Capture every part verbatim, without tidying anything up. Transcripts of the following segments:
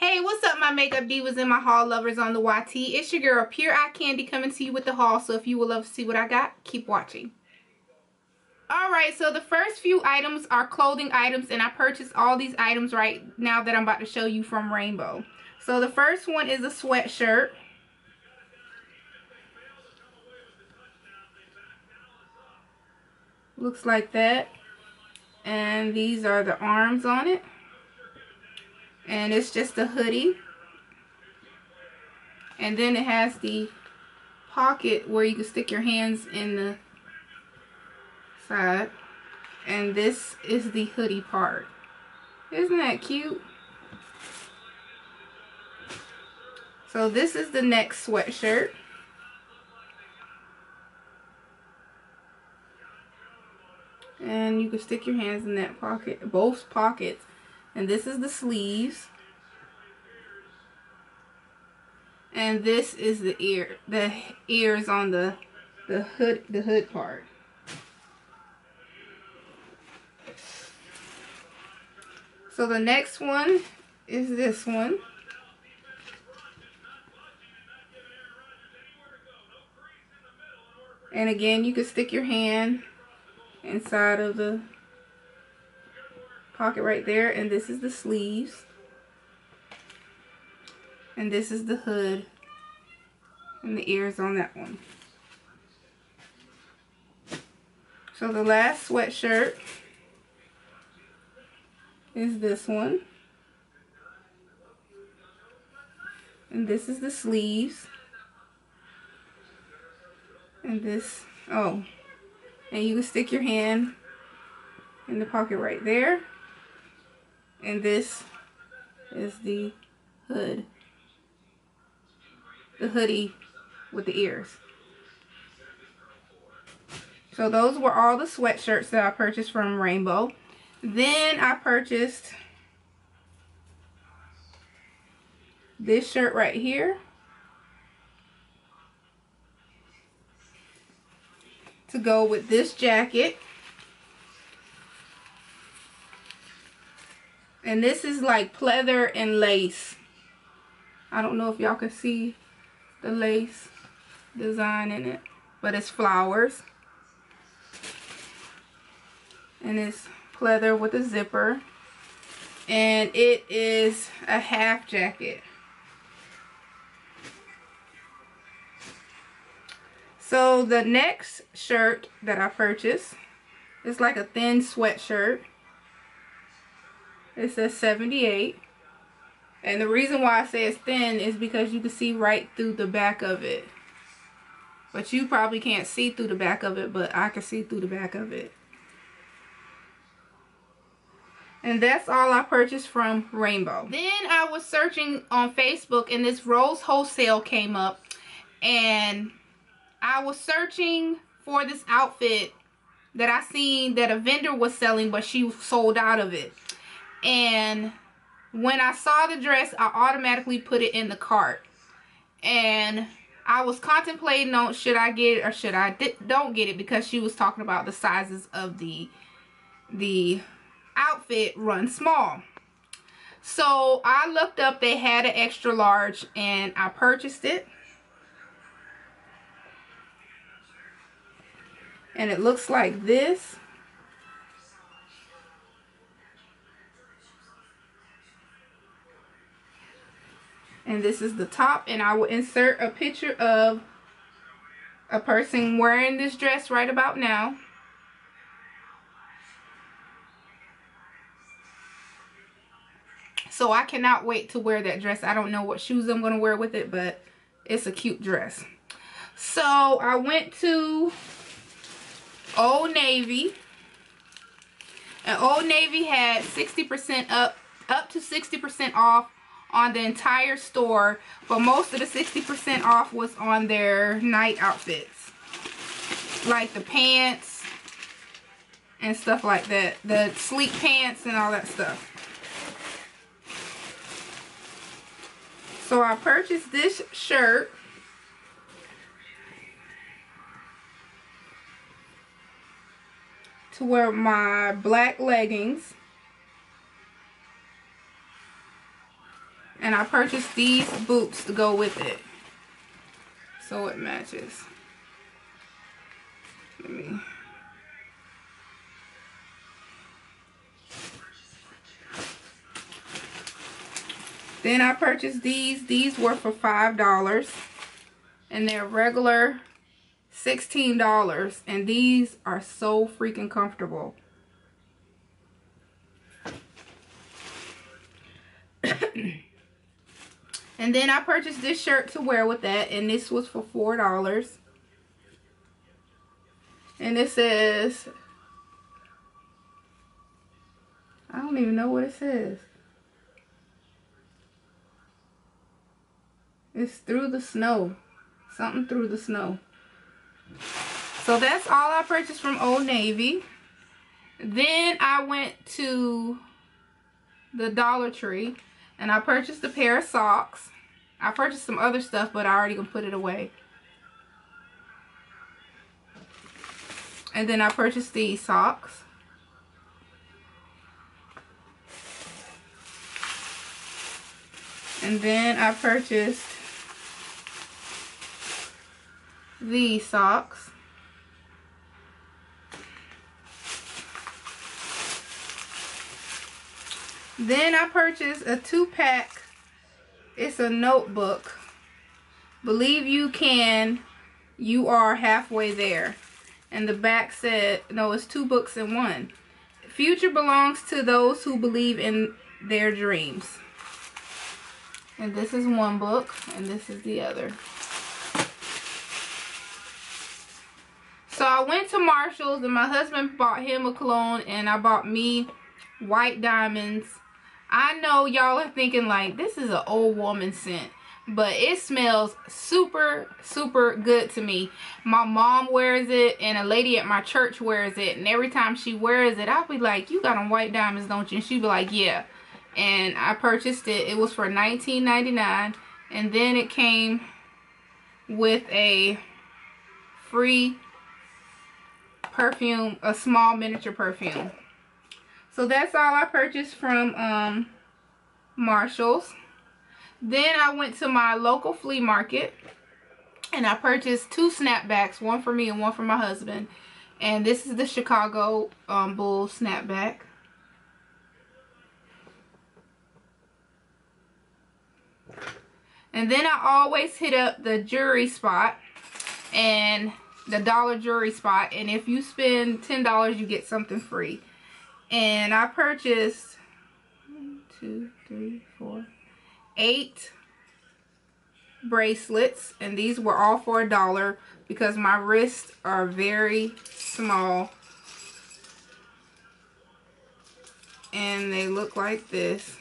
Hey, what's up my makeup divas and my haul lovers on the Y T? It's your girl Pure Eye Candy coming to you with the haul, so if you would love to see what I got, keep watching. Alright, so the first few items are clothing items, and I purchased all these items right now that I'm about to show you from Rainbow. So the first one is a sweatshirt. Looks like that. And these are the arms on it. And it's just a hoodie, and then it has the pocket where you can stick your hands in the side, and this is the hoodie part. Isn't that cute? So this is the next sweatshirt. And you can stick your hands in that pocket, both pockets. And this is the sleeves. And this is the ear, the ears on the the hood, the hood part. So the next one is this one. And again, you can stick your hand inside of the pocket right there, and this is the sleeves, and this is the hood and the ears on that one. So the last sweatshirt is this one, and this is the sleeves, and this oh and you can stick your hand in the pocket right there. And this is the hood, the hoodie with the ears. So those were all the sweatshirts that I purchased from Rainbow. Then I purchased this shirt right here. To go with this jacket. And this is like pleather and lace. I don't know if y'all can see the lace design in it, but it's flowers. And it's pleather with a zipper. And it is a half jacket. So the next shirt that I purchased is like a thin sweatshirt. It says seventy-eight, and the reason why I say it's thin is because you can see right through the back of it, but you probably can't see through the back of it, but I can see through the back of it. And that's all I purchased from Rainbow. Then I was searching on Facebook, and this Rose Wholesale came up, and I was searching for this outfit that I seen that a vendor was selling, but she sold out of it. And when I saw the dress, I automatically put it in the cart. And I was contemplating on should I get it or should I don't get it, because she was talking about the sizes of the the outfit run small. So I looked up, they had an extra large, and I purchased it. And it looks like this. And this is the top, and I will insert a picture of a person wearing this dress right about now. So I cannot wait to wear that dress. I don't know what shoes I'm going to wear with it, but it's a cute dress. So I went to Old Navy, and Old Navy had sixty percent up, up to sixty percent off on the entire store, but most of the sixty percent off was on their night outfits, like the pants and stuff like that, the sleek pants and all that stuff. So I purchased this shirt, to wear my black leggings. And I purchased these boots to go with it, so it matches. Let me. Then I purchased these. These were for five dollars. And they're regular sixteen dollars. And these are so freaking comfortable. And then I purchased this shirt to wear with that. And this was for four dollars. And it says... I don't even know what it says. It's through the snow. Something through the snow. So that's all I purchased from Old Navy. Then I went to the Dollar Tree and I purchased a pair of socks. I purchased some other stuff, but I already gonna put it away. And then I purchased these socks. And then I purchased these socks. Then I purchased a two-pack. It's a notebook. Believe you can, you are halfway there. And the back said, no, it's two books in one. Future belongs to those who believe in their dreams. And this is one book, and this is the other. So I went to Marshall's and my husband bought him a cologne and I bought me white diamonds. I know y'all are thinking like this is an old woman scent, but it smells super, super good to me. My mom wears it and a lady at my church wears it, and every time she wears it, I'll be like, you got on white diamonds, don't you? And she'd be like, yeah. And I purchased it. It was for nineteen ninety-nine, and then it came with a free perfume, a small miniature perfume. So that's all I purchased from um, Marshall's. Then I went to my local flea market and I purchased two snapbacks, one for me and one for my husband. And this is the Chicago um, Bull snapback. And then I always hit up the jewelry spot and the dollar jewelry spot, and if you spend ten dollars you get something free. And I purchased one, two, three, four, eight bracelets, and these were all for a dollar because my wrists are very small and they look like this.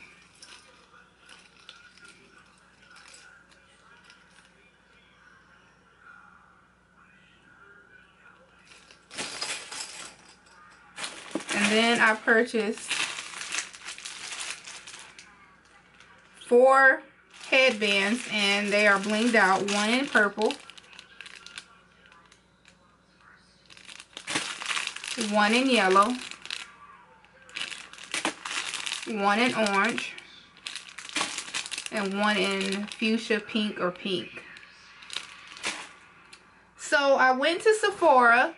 Then I purchased four headbands and they are blinged out, one in purple, one in yellow, one in orange, and one in fuchsia pink or pink. So I went to Sephora.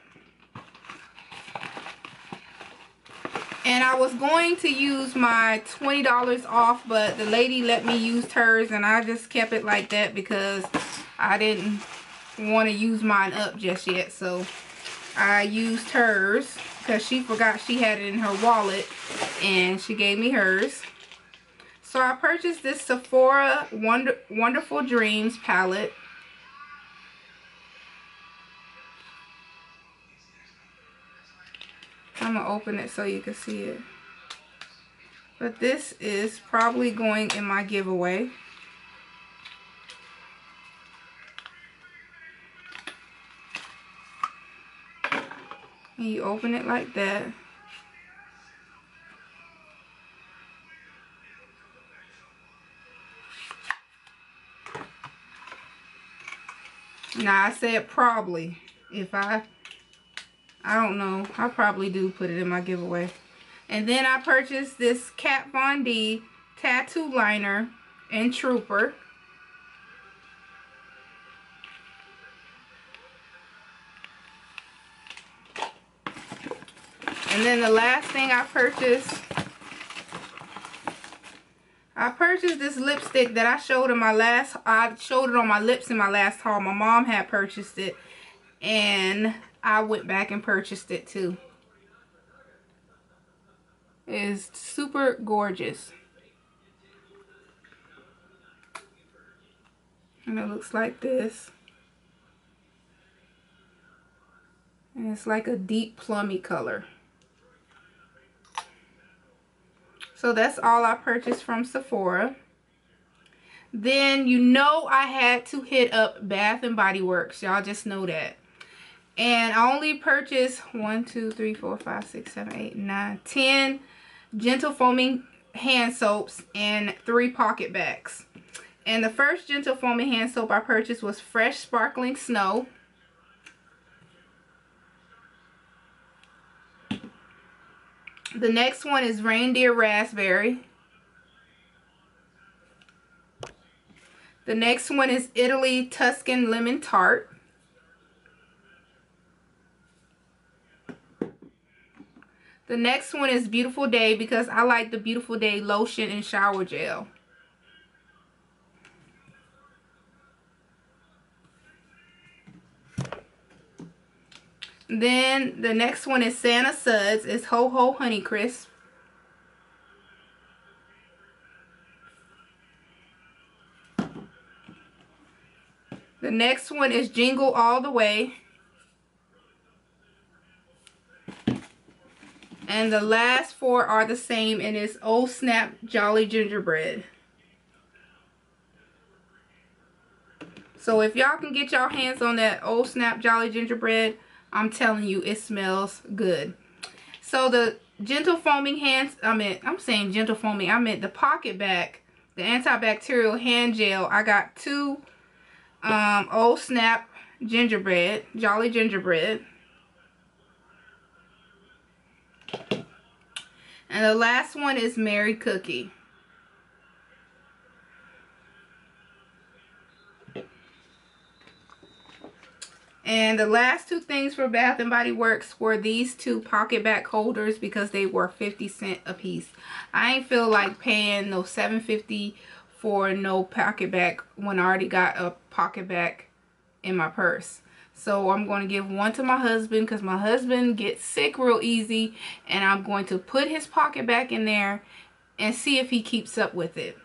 And I was going to use my twenty dollars off, but the lady let me use hers, and I just kept it like that because I didn't want to use mine up just yet. So I used hers because she forgot she had it in her wallet, and she gave me hers. So I purchased this Sephora Wonder Wonderful Dreams palette. I'm gonna open it so you can see it, but this is probably going in my giveaway. And you open it like that, now I said probably, if I I don't know. I probably do put it in my giveaway. And then I purchased this Kat Von D tattoo liner. and Trooper. And then the last thing I purchased, I purchased this lipstick that I showed in my last, I showed it on my lips in my last haul. My mom had purchased it and I went back and purchased it too. It's super gorgeous. And it looks like this. And it's like a deep plummy color. So that's all I purchased from Sephora. Then you know I had to hit up Bath and Body Works. Y'all just know that. And I only purchased one, two, three, four, five, six, seven, eight, nine, ten gentle foaming hand soaps and three pocket bags. And the first gentle foaming hand soap I purchased was Fresh Sparkling Snow. The next one is Reindeer Raspberry. The next one is Italy Tuscan Lemon Tart. The next one is Beautiful Day because I like the Beautiful Day lotion and shower gel. Then the next one is Santa Suds. It's Ho Ho Honey Crisp. The next one is Jingle All the Way. And the last four are the same and it's Old Snap Jolly Gingerbread. So if y'all can get y'all hands on that Old Snap Jolly Gingerbread, I'm telling you, it smells good. So the gentle foaming hands, I mean, I'm saying gentle foaming, I meant the pocket back, the antibacterial hand gel. I got two um, Old Snap Gingerbread, Jolly Gingerbread. And the last one is Mary Cookie. And the last two things for Bath and Body Works were these two pocket back holders because they were fifty cent a piece. I ain't feel like paying no seven fifty for no pocket back when I already got a pocket back in my purse. So I'm going to give one to my husband because my husband gets sick real easy, and I'm going to put his pocket back in there and see if he keeps up with it.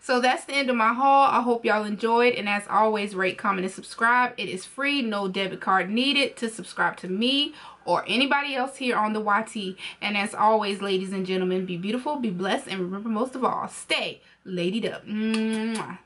So that's the end of my haul. I hope y'all enjoyed, and as always, rate, comment, and subscribe. It is free, no debit card needed to subscribe to me or anybody else here on the Y T. And as always, ladies and gentlemen, be beautiful, be blessed, and remember most of all, stay ladied up. Mwah.